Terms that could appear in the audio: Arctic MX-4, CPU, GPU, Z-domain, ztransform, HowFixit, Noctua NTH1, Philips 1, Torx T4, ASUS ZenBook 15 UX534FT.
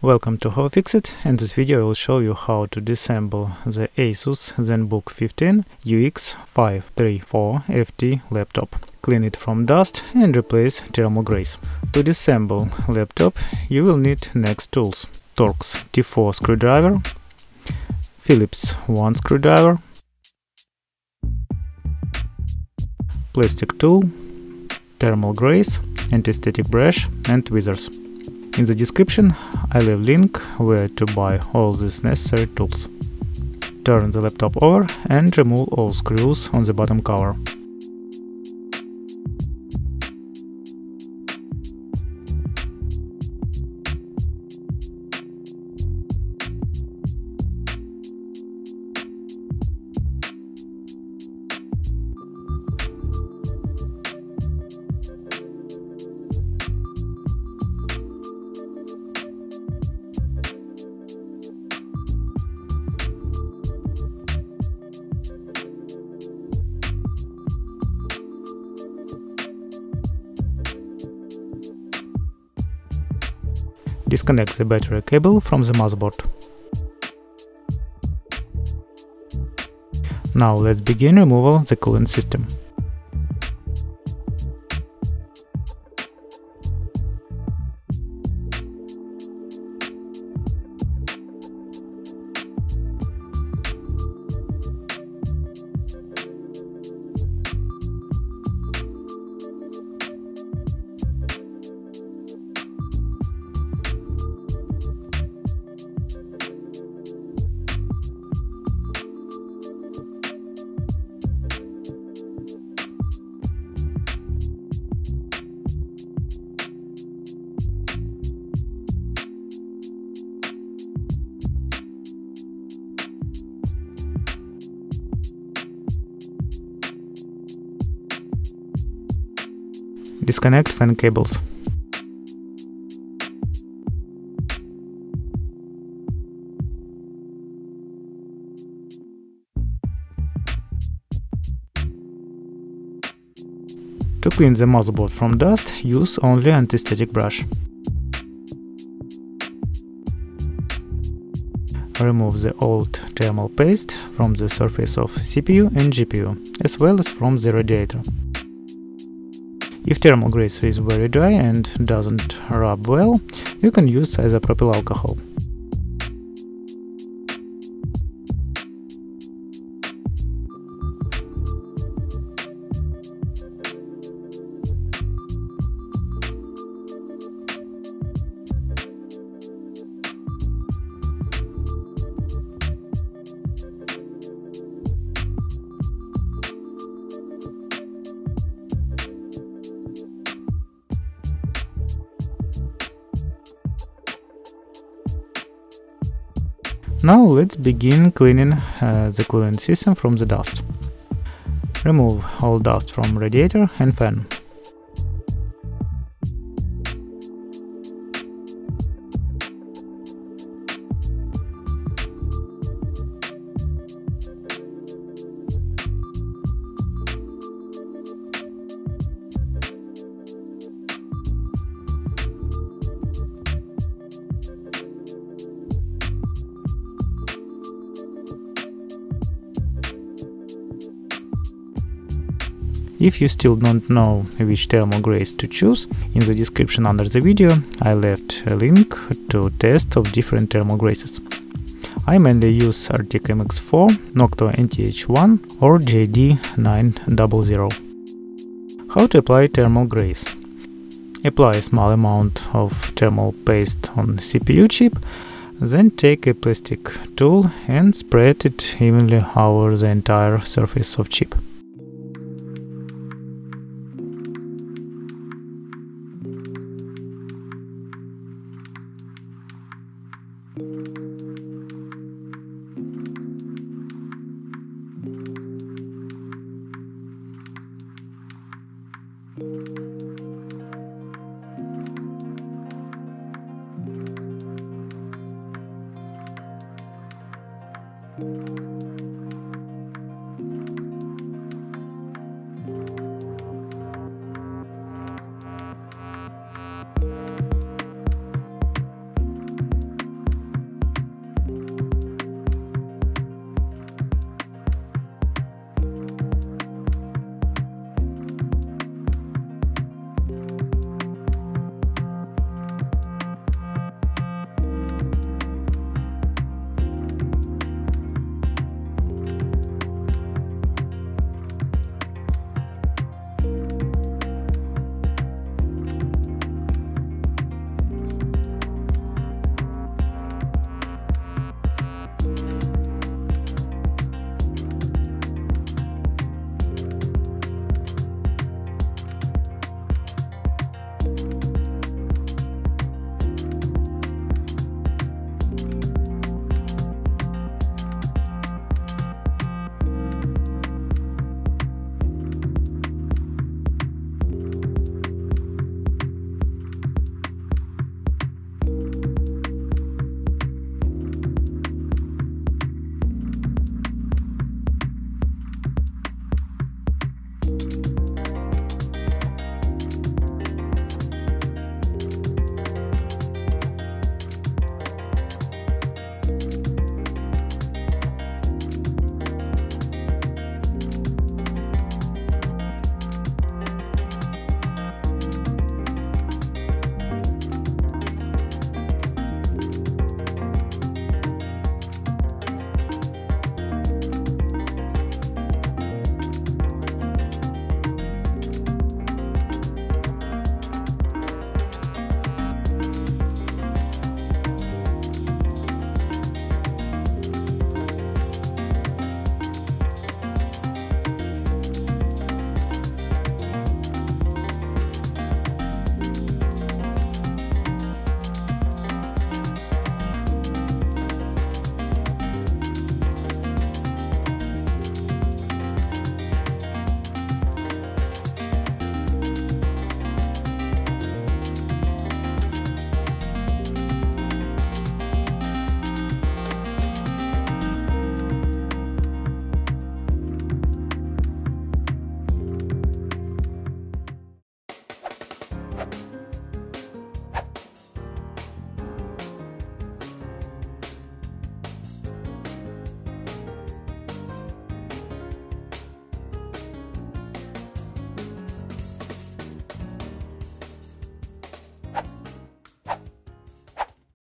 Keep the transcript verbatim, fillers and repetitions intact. Welcome to HowFixit. In this video I will show you how to disassemble the ASUS ZenBook fifteen U X five three four F T laptop. Clean it from dust and replace thermal grease. To disassemble laptop you will need next tools: Torx T four screwdriver, Philips one screwdriver, plastic tool, thermal grease, anti-static brush and tweezers. In the description I leave link where to buy all these necessary tools. Turn the laptop over and remove all screws on the bottom cover. Disconnect the battery cable from the motherboard. Now let's begin removal of the coolant system. Disconnect fan cables. To clean the motherboard from dust, use only anti-static brush. Remove the old thermal paste from the surface of C P U and G P U, as well as from the radiator. If thermal grease is very dry and doesn't rub well, you can use isopropyl alcohol. Now let's begin cleaning uh, the coolant system from the dust. Remove all dust from radiator and fan. If you still don't know which thermal grease to choose, in the description under the video I left a link to test of different thermal greases. I mainly use Arctic M X four, Noctua N T H one or J D nine hundred. How to apply thermal grease? Apply a small amount of thermal paste on C P U chip, then take a plastic tool and spread it evenly over the entire surface of chip.